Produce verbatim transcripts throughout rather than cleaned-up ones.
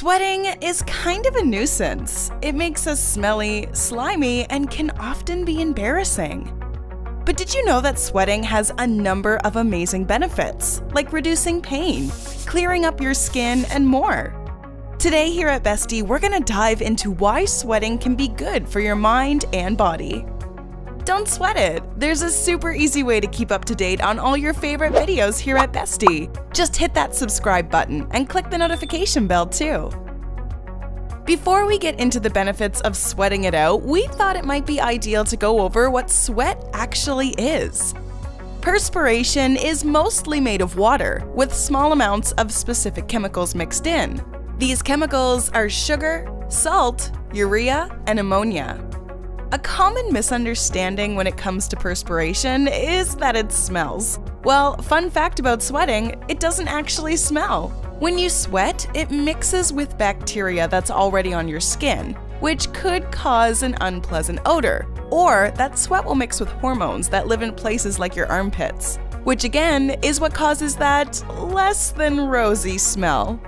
Sweating is kind of a nuisance. It makes us smelly, slimy, and can often be embarrassing. But did you know that sweating has a number of amazing benefits, like reducing pain, clearing up your skin, and more? Today here at Bestie, we're gonna dive into why sweating can be good for your mind and body. Don't sweat it! There's a super easy way to keep up to date on all your favorite videos here at Bestie. Just hit that subscribe button and click the notification bell too. Before we get into the benefits of sweating it out, we thought it might be ideal to go over what sweat actually is. Perspiration is mostly made of water, with small amounts of specific chemicals mixed in. These chemicals are sugar, salt, urea, and ammonia. A common misunderstanding when it comes to perspiration is that it smells. Well, fun fact about sweating, it doesn't actually smell. When you sweat, it mixes with bacteria that's already on your skin, which could cause an unpleasant odor. Or that sweat will mix with hormones that live in places like your armpits, which again is what causes that less than rosy smell.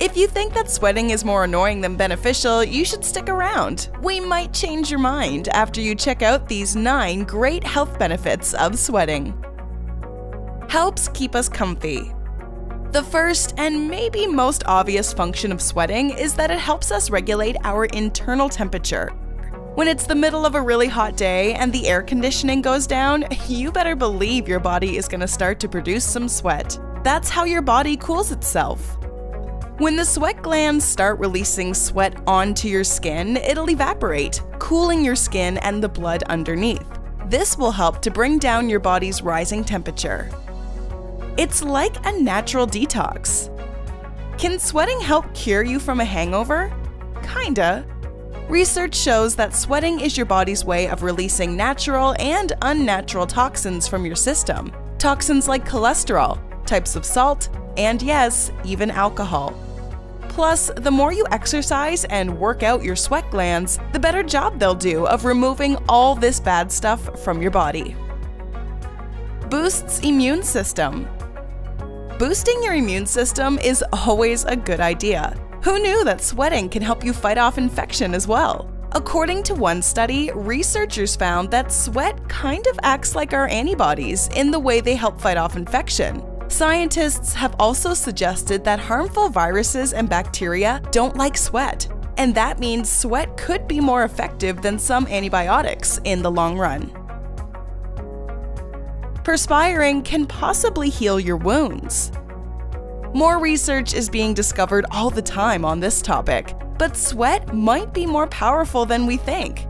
If you think that sweating is more annoying than beneficial, you should stick around. We might change your mind after you check out these nine great health benefits of sweating. Helps keep us comfy. The first and maybe most obvious function of sweating is that it helps us regulate our internal temperature. When it's the middle of a really hot day and the air conditioning goes down, you better believe your body is going to start to produce some sweat. That's how your body cools itself. When the sweat glands start releasing sweat onto your skin, it'll evaporate, cooling your skin and the blood underneath. This will help to bring down your body's rising temperature. It's like a natural detox. Can sweating help cure you from a hangover? Kinda. Research shows that sweating is your body's way of releasing natural and unnatural toxins from your system. Toxins like cholesterol, types of salt, and yes, even alcohol. Plus, the more you exercise and work out your sweat glands, the better job they'll do of removing all this bad stuff from your body. Boosts immune system. Boosting your immune system is always a good idea. Who knew that sweating can help you fight off infection as well? According to one study, researchers found that sweat kind of acts like our antibodies in the way they help fight off infection. Scientists have also suggested that harmful viruses and bacteria don't like sweat, and that means sweat could be more effective than some antibiotics in the long run. Perspiring can possibly heal your wounds. More research is being discovered all the time on this topic, but sweat might be more powerful than we think.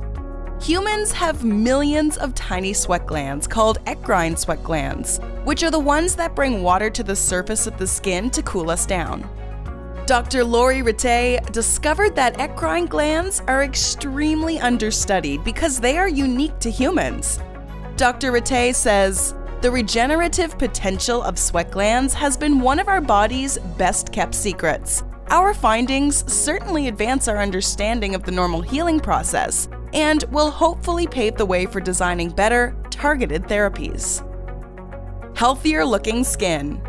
Humans have millions of tiny sweat glands called eccrine sweat glands, which are the ones that bring water to the surface of the skin to cool us down. Doctor Lori Rittié discovered that eccrine glands are extremely understudied because they are unique to humans. Doctor Rittié says, "The regenerative potential of sweat glands has been one of our body's best-kept secrets. Our findings certainly advance our understanding of the normal healing process, and will hopefully pave the way for designing better, targeted therapies." Healthier looking skin.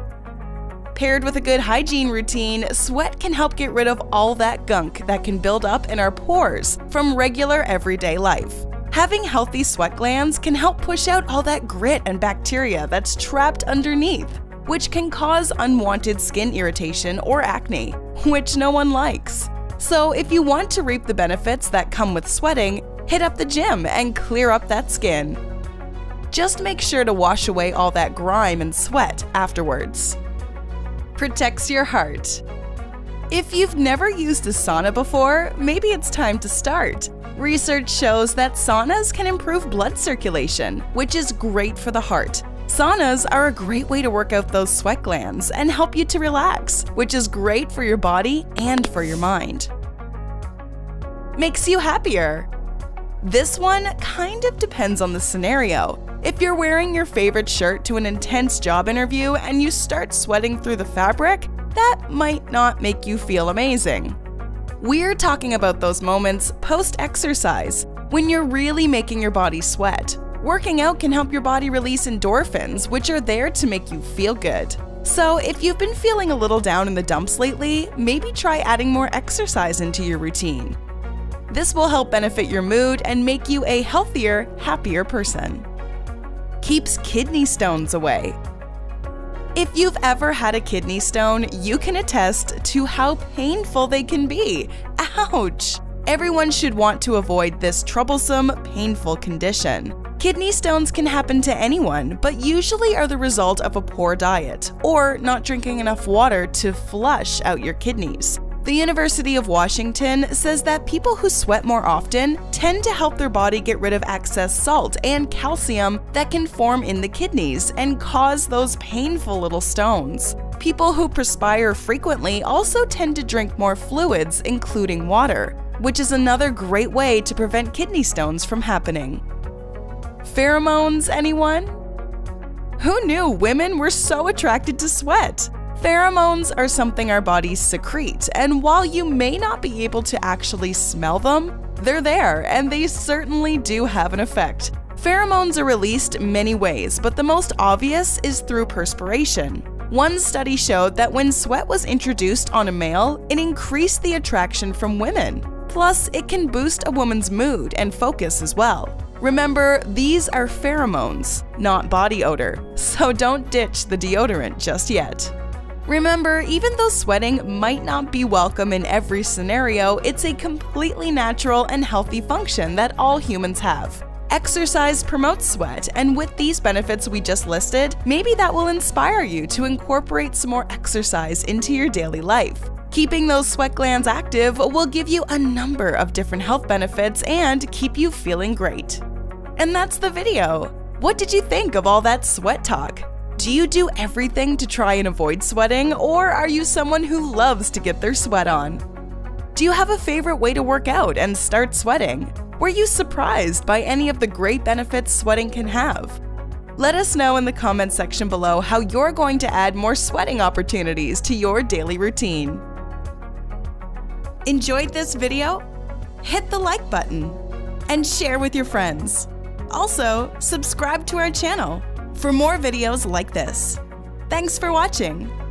Paired with a good hygiene routine, sweat can help get rid of all that gunk that can build up in our pores from regular everyday life. Having healthy sweat glands can help push out all that grit and bacteria that's trapped underneath, which can cause unwanted skin irritation or acne, which no one likes. So if you want to reap the benefits that come with sweating, hit up the gym and clear up that skin. Just make sure to wash away all that grime and sweat afterwards. Protects your heart. If you've never used a sauna before, maybe it's time to start. Research shows that saunas can improve blood circulation, which is great for the heart. Saunas are a great way to work out those sweat glands and help you to relax, which is great for your body and for your mind. Makes you happier. This one kind of depends on the scenario. If you're wearing your favorite shirt to an intense job interview and you start sweating through the fabric, that might not make you feel amazing. We're talking about those moments post-exercise, when you're really making your body sweat. Working out can help your body release endorphins, which are there to make you feel good. So if you've been feeling a little down in the dumps lately, maybe try adding more exercise into your routine. This will help benefit your mood and make you a healthier, happier person. Keeps kidney stones away. If you've ever had a kidney stone, you can attest to how painful they can be. Ouch! Everyone should want to avoid this troublesome, painful condition. Kidney stones can happen to anyone, but usually are the result of a poor diet or not drinking enough water to flush out your kidneys. The University of Washington says that people who sweat more often tend to help their body get rid of excess salt and calcium that can form in the kidneys and cause those painful little stones. People who perspire frequently also tend to drink more fluids, including water, which is another great way to prevent kidney stones from happening. Pheromones, anyone? Who knew women were so attracted to sweat? Pheromones are something our bodies secrete, and while you may not be able to actually smell them, they're there, and they certainly do have an effect. Pheromones are released many ways, but the most obvious is through perspiration. One study showed that when sweat was introduced on a male, it increased the attraction from women. Plus, it can boost a woman's mood and focus as well. Remember, these are pheromones, not body odor, so don't ditch the deodorant just yet. Remember, even though sweating might not be welcome in every scenario, it's a completely natural and healthy function that all humans have. Exercise promotes sweat, and with these benefits we just listed, maybe that will inspire you to incorporate some more exercise into your daily life. Keeping those sweat glands active will give you a number of different health benefits and keep you feeling great. And that's the video! What did you think of all that sweat talk? Do you do everything to try and avoid sweating, or are you someone who loves to get their sweat on? Do you have a favorite way to work out and start sweating? Were you surprised by any of the great benefits sweating can have? Let us know in the comments section below how you're going to add more sweating opportunities to your daily routine. Enjoyed this video? Hit the like button and share with your friends. Also, subscribe to our channel for more videos like this. Thanks for watching!